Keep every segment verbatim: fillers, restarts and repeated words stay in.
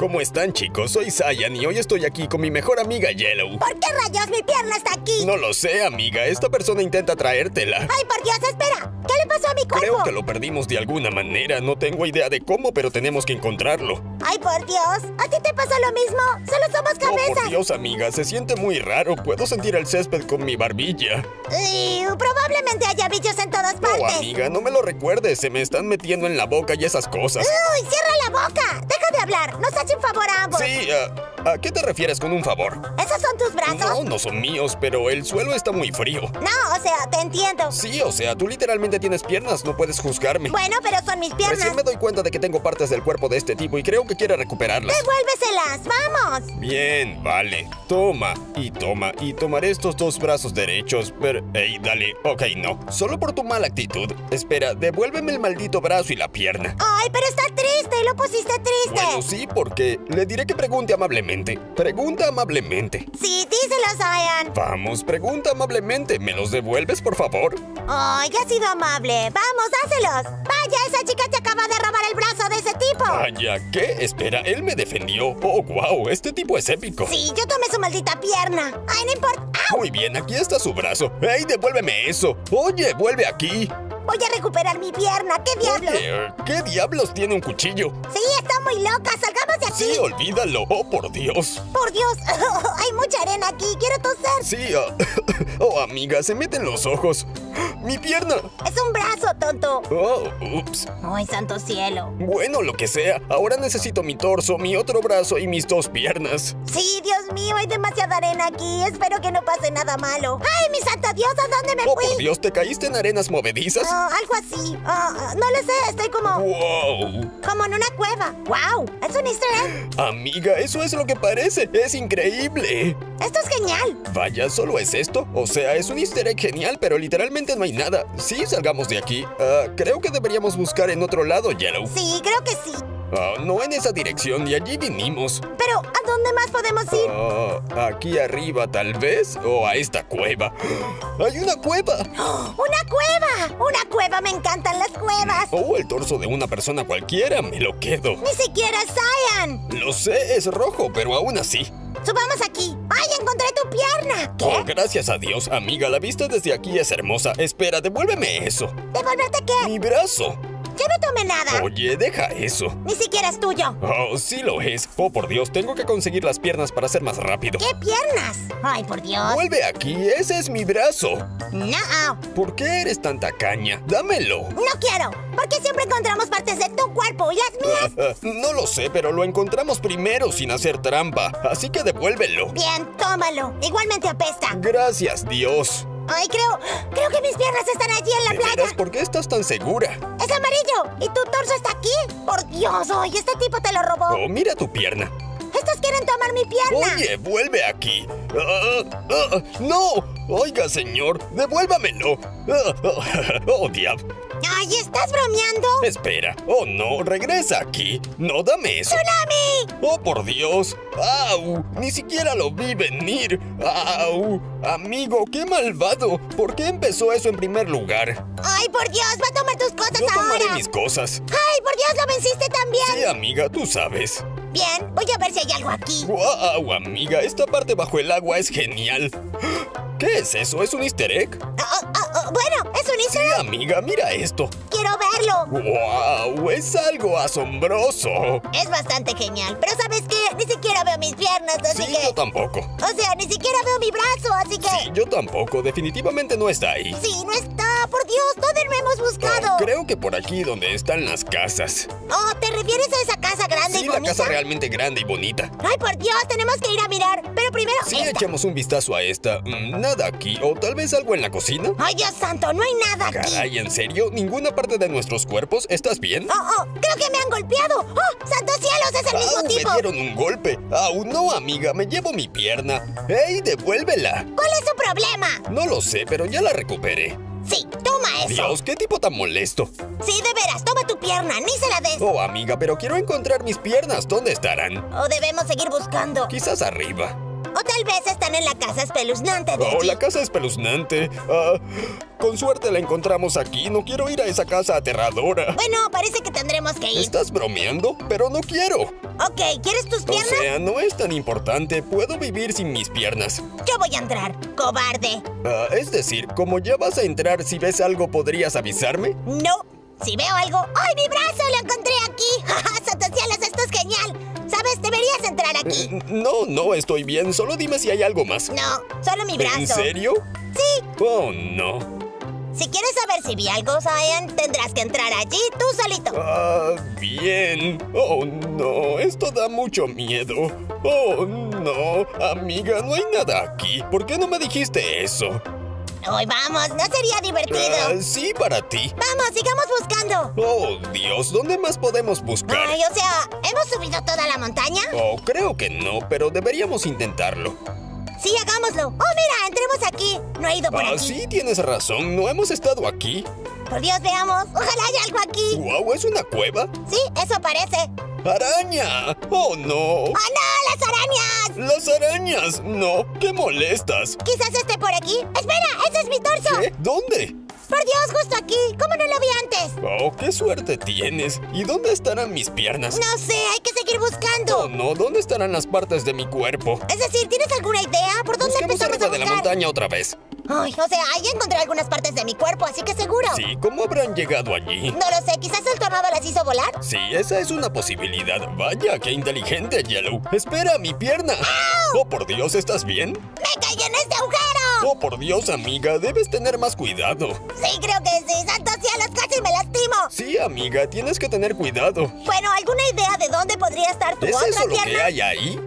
¿Cómo están, chicos? Soy Cyan y hoy estoy aquí con mi mejor amiga Yellow. ¿Por qué rayos mi pierna está aquí? No lo sé, amiga. Esta persona intenta traértela. ¡Ay, por Dios! ¡Espera! ¿Qué le pasó a mi cuerpo? Creo que lo perdimos de alguna manera. No tengo idea de cómo, pero tenemos que encontrarlo. ¡Ay, por Dios! ¿A ti te pasa lo mismo? ¡Solo somos cabezas! No, por Dios, amiga. Se siente muy raro. Puedo sentir el césped con mi barbilla. Y probablemente haya bichos en todas partes. No, amiga. No me lo recuerdes. Se me están metiendo en la boca y esas cosas. ¡Uy! ¡Cierra la boca! ¡Deja de hablar! ¡Nos hace un favor a ambos! Sí, uh, ¿a qué te refieres con un favor? ¿Esos son tus brazos? No, no son míos, pero el suelo está muy frío. No, o sea, te entiendo. Sí, o sea, tú literalmente tienes piernas, no puedes juzgarme. Bueno, pero son mis piernas. Recién me doy cuenta de que tengo partes del cuerpo de este tipo y creo que quiere recuperarlas. ¡Devuélveselas! ¡Vamos! Bien, vale. Toma, y toma, y tomaré estos dos brazos derechos, pero... ¡Ey, dale! Ok, no. Solo por tu mala actitud. Espera, devuélveme el maldito brazo y la pierna. ¡Ay, pero está triste! ¡Lo pusiste triste! Bueno, sí, porque le diré que pregunte amablemente. Pregunta amablemente. Sí, díselo, Saiyan. Vamos, pregunta amablemente. ¿Me los devuelves, por favor? Ay, oh, ha sido amable. Vamos, dáselos. Vaya, esa chica te acaba de robar el brazo de ese tipo. Vaya, ¿qué? Espera, él me defendió. Oh, wow, este tipo es épico. Sí, yo tomé su maldita pierna. Ay, no importa. ¡Au! Muy bien, aquí está su brazo. ¡Ey, devuélveme eso! Oye, vuelve aquí. Voy a recuperar mi pierna. ¿Qué diablos? Oye, ¿qué diablos tiene un cuchillo? Sí, está muy loca. Salgamos de aquí. Sí, olvídalo. Oh, por Dios. Por Dios. Hay mucha arena aquí. Quiero toser. Sí. Uh... oh, amiga, se meten los ojos. ¡Mi pierna! Es un brazo, tonto. Oh, ups. Ay, santo cielo. Bueno, lo que sea. Ahora necesito mi torso, mi otro brazo y mis dos piernas. Sí, Dios mío, hay demasiada arena aquí. Espero que no pase nada malo. ¡Ay, mi santo Dios! ¿A dónde me oh, fui? Oh, por Dios, ¿te caíste en arenas movedizas? Uh, algo así. Uh, no lo sé, estoy como... ¡Wow! Como en una cueva. ¡Wow! ¿Es un easter egg? Amiga, eso es lo que parece. ¡Es increíble! ¡Esto es genial! Vaya, ¿solo es esto? O sea, es un easter egg genial, pero literalmente no hay nada. Sí, salgamos de aquí. Uh, creo que deberíamos buscar en otro lado, Yellow. Sí, creo que sí. Uh, no en esa dirección, y allí vinimos. Pero, ¿a dónde más podemos ir? Uh, aquí arriba, tal vez, o a esta cueva. ¡Hay una cueva! ¡Una cueva! ¡Una cueva! ¡Me encantan las cuevas! Oh, el torso de una persona cualquiera, me lo quedo. ¡Ni siquiera Cyan! Lo sé, es rojo, pero aún así. ¡Subamos aquí! ¡Ay, encontré tu pierna! ¿Qué? Oh, gracias a Dios, amiga. La vista desde aquí es hermosa. Espera, devuélveme eso. ¿Devolverte qué? Mi brazo. Yo no tomé nada. Oye, deja eso. Ni siquiera es tuyo. Oh, sí lo es. Oh, por Dios, tengo que conseguir las piernas para ser más rápido. ¿Qué piernas? Ay, por Dios. Vuelve aquí, ese es mi brazo. No. ¿Por qué eres tan tacaña? Dámelo. No quiero. Porque siempre encontramos partes de tu cuerpo y las mías. Uh, uh, no lo sé, pero lo encontramos primero sin hacer trampa. Así que devuélvelo. Bien, tómalo. Igualmente apesta. Gracias, Dios. Ay, creo, creo que mis piernas están allí en la playa. ¿De veras? ¿Por qué estás tan segura? ¡Es amarillo! ¿Y tu torso está aquí? ¡Por Dios! ¡Ay, este tipo te lo robó! Oh, mira tu pierna. ¡Estos quieren tomar mi pierna! Oye, vuelve aquí. Uh, uh, uh, ¡No! Oiga, señor, devuélvamelo. Uh, oh, oh diablo. ¡Ay, estás bromeando! Espera. Oh, no, regresa aquí. No, dame eso. ¡Tsunami! Oh, por Dios. ¡Au! Ni siquiera lo vi venir. ¡Au! Amigo, qué malvado. ¿Por qué empezó eso en primer lugar? ¡Ay, por Dios! ¡Va a tomar tus cosas ahora! Yo tomaré ahora mis cosas. ¡Ay, por Dios! ¡Lo venciste también! Sí, amiga, tú sabes. Bien, voy a ver si hay algo aquí. ¡Wow, amiga! Esta parte bajo el agua es genial. ¿Qué es eso? ¿Es un easter egg? Oh, oh, oh, bueno, es un easter egg. Sí, amiga, mira esto. Quiero verlo. ¡Wow! Es algo asombroso. Es bastante genial. Pero ¿sabes qué? Ni siquiera veo mis piernas, así sí, que... Sí, yo tampoco. O sea, ni siquiera veo mi brazo, así que... Sí, yo tampoco. Definitivamente no está ahí. Sí, no está. Por Dios, ¿dónde lo hemos buscado? Oh, creo que por aquí donde están las casas. Oh, ¿te refieres a esa casa grande sí, y bonita? Sí, la casa realmente grande y bonita. Ay, por Dios, tenemos que ir a mirar. Pero primero sí, esta. Echemos un vistazo a esta. Nada. Nada aquí, o tal vez algo en la cocina. ¡Ay, Dios santo! ¡No hay nada aquí! Caray, ¿en serio? ¿Ninguna parte de nuestros cuerpos? ¿Estás bien? ¡Oh, oh! ¡Creo que me han golpeado! ¡Oh, santos cielos! ¡Es el mismo Au, tipo! ¡Me dieron un golpe! ¡Au, no, amiga! ¡Me llevo mi pierna! ¡Ey, devuélvela! ¿Cuál es su problema? No lo sé, pero ya la recuperé. Sí, toma eso. Dios, qué tipo tan molesto. Sí, de veras, toma tu pierna, ni se la des. Oh, amiga, pero quiero encontrar mis piernas. ¿Dónde estarán? O debemos seguir buscando. Quizás arriba. O tal vez están en la casa espeluznante de... Oh, la casa espeluznante. Uh, con suerte la encontramos aquí. No quiero ir a esa casa aterradora. Bueno, parece que tendremos que ir. ¿Estás bromeando? Pero no quiero. Ok, ¿quieres tus piernas? O sea, no es tan importante. Puedo vivir sin mis piernas. Yo voy a entrar, cobarde. Uh, es decir, como ya vas a entrar, si ves algo, ¿podrías avisarme? No. Si veo algo... ¡Ay, mi brazo! ¡Lo encontré aquí! ¡Sotocielos, esto es genial! ¿Sabes? Deberías entrar aquí. No, no, estoy bien. Solo dime si hay algo más. No, solo mi brazo. ¿En serio? Sí. Oh, no. Si quieres saber si vi algo, Cyan, tendrás que entrar allí tú solito. Ah, bien. Oh, no. Esto da mucho miedo. Oh, no. Amiga, no hay nada aquí. ¿Por qué no me dijiste eso? Hoy vamos, ¿no sería divertido? Uh, sí, para ti. Vamos, sigamos buscando. Oh, Dios, ¿dónde más podemos buscar? Ay, o sea, ¿hemos subido toda la montaña? Oh, creo que no, pero deberíamos intentarlo. Sí, hagámoslo. Oh, mira, entremos aquí. No he ido por ah, aquí. Ah, sí, tienes razón. No hemos estado aquí. Por Dios, veamos. Ojalá haya algo aquí. Wow, ¿es una cueva? Sí, eso parece. ¡Araña! ¡Oh, no! ¡Oh, no! ¡Las arañas! ¡Las arañas! ¡No! ¡Qué molestas! Quizás esté por aquí. ¡Espera! ¡Ese es mi torso! ¿Qué? ¿Dónde? ¡Por Dios! ¡Justo aquí! ¿Cómo no lo vi antes? ¡Oh, qué suerte tienes! ¿Y dónde estarán mis piernas? No sé, hay que seguir buscando. ¡Oh, no! ¿Dónde estarán las partes de mi cuerpo? Es decir, ¿tienes alguna idea? ¿Por dónde empezamos a buscar? Arriba de la montaña otra vez. Ay, o sea, ahí encontré algunas partes de mi cuerpo, así que seguro. Sí, ¿cómo habrán llegado allí? No lo sé, quizás el tornado las hizo volar. Sí, esa es una posibilidad. Vaya, qué inteligente, Yellow. Espera, mi pierna. ¡Au! Oh, por Dios, ¿estás bien? ¡Me caí en este agujero! Oh, por Dios, amiga, debes tener más cuidado. Sí, creo que sí. ¡Santos cielos, casi me lastimo! Sí, amiga, tienes que tener cuidado. Bueno, ¿alguna idea de dónde podría estar tu ¿Es otra eso pierna? ¿Es lo que hay ahí?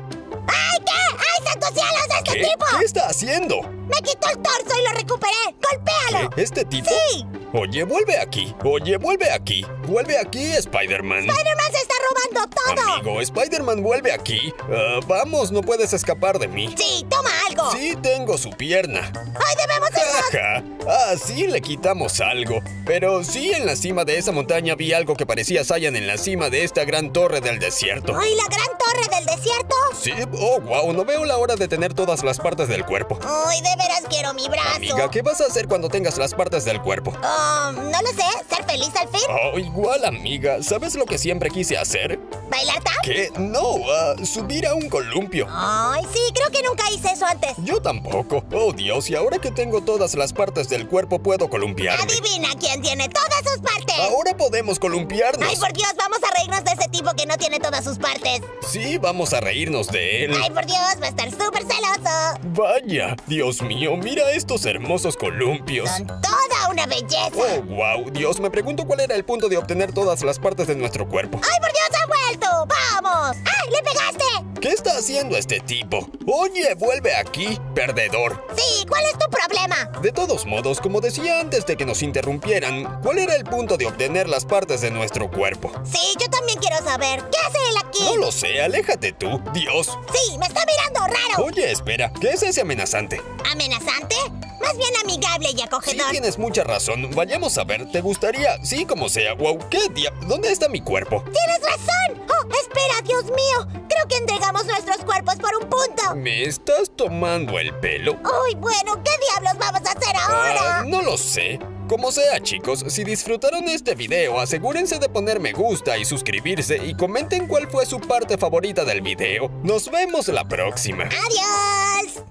¡Ay, qué! ¡Ay, santos cielos, este ¿Qué? tipo! ¿Qué está haciendo? ¡Me quitó el torso y lo recuperé! ¡Golpéalo! ¿Qué? ¿Este tipo? ¡Sí! Oye, vuelve aquí. Oye, vuelve aquí. Vuelve aquí, Spider-Man. ¡Spider-Man se está robando todo! Amigo, Spider-Man, vuelve aquí. Uh, vamos, no puedes escapar de mí. Sí, toma algo. Sí, tengo su pierna. ¡Ay, debemos escapar! Ah, sí, le quitamos algo. Pero sí, en la cima de esa montaña vi algo que parecía Saiyan en la cima de esta gran torre del desierto. ¡Ay, la gran torre del desierto! Sí, oh, wow, no veo la hora de tener todas las partes del cuerpo. ¡Ay, de veras quiero mi brazo! Amiga, ¿qué vas a hacer cuando tengas las partes del cuerpo? Oh, no lo sé. ¿Ser feliz al fin? Oh, igual, amiga. ¿Sabes lo que siempre quise hacer? ¿Bailar tap? ¿Qué? No, uh, subir a un columpio. Ay, sí, creo que nunca hice eso antes. Yo tampoco. Oh, Dios, y ahora que tengo todas las partes del cuerpo, puedo columpiarme. Adivina quién tiene todas sus partes. Ahora podemos columpiarnos. Ay, por Dios, vamos a reírnos de ese tipo que no tiene todas sus partes. Sí, vamos a reírnos de él. Ay, por Dios, va a estar súper celoso. Vaya, Dios mío, mira estos hermosos columpios. Son toda una belleza. Oh, wow, Dios, me pregunto cuál era el punto de obtener todas las partes de nuestro cuerpo. ¡Ay, por Dios, ha vuelto! ¡Vamos! ¡Ay, le pegaste! ¿Qué está haciendo este tipo? Oye, vuelve aquí, perdedor. Sí, ¿cuál es tu problema? De todos modos, como decía antes de que nos interrumpieran, ¿cuál era el punto de obtener las partes de nuestro cuerpo? Sí, yo también quiero saber. ¿Qué hace él aquí? No lo sé, aléjate tú, Dios. Sí, me está mirando raro. Oye, espera, ¿qué es ese amenazante? ¿Amenazante? Más bien amigable y acogedor. Sí, tienes mucha razón. Vayamos a ver, ¿te gustaría? Sí, como sea. Wow, ¿qué día? ¿Dónde está mi cuerpo? ¡Tienes razón! ¡Oh, espera, Dios mío! Creo que entregamos nuestros cuerpos por un punto. ¿Me estás tomando el pelo? ¡Ay, bueno! ¿Qué diablos vamos a hacer ahora? Ah, no lo sé. Como sea, chicos, si disfrutaron este video, asegúrense de poner me gusta y suscribirse y comenten cuál fue su parte favorita del video. Nos vemos la próxima. ¡Adiós!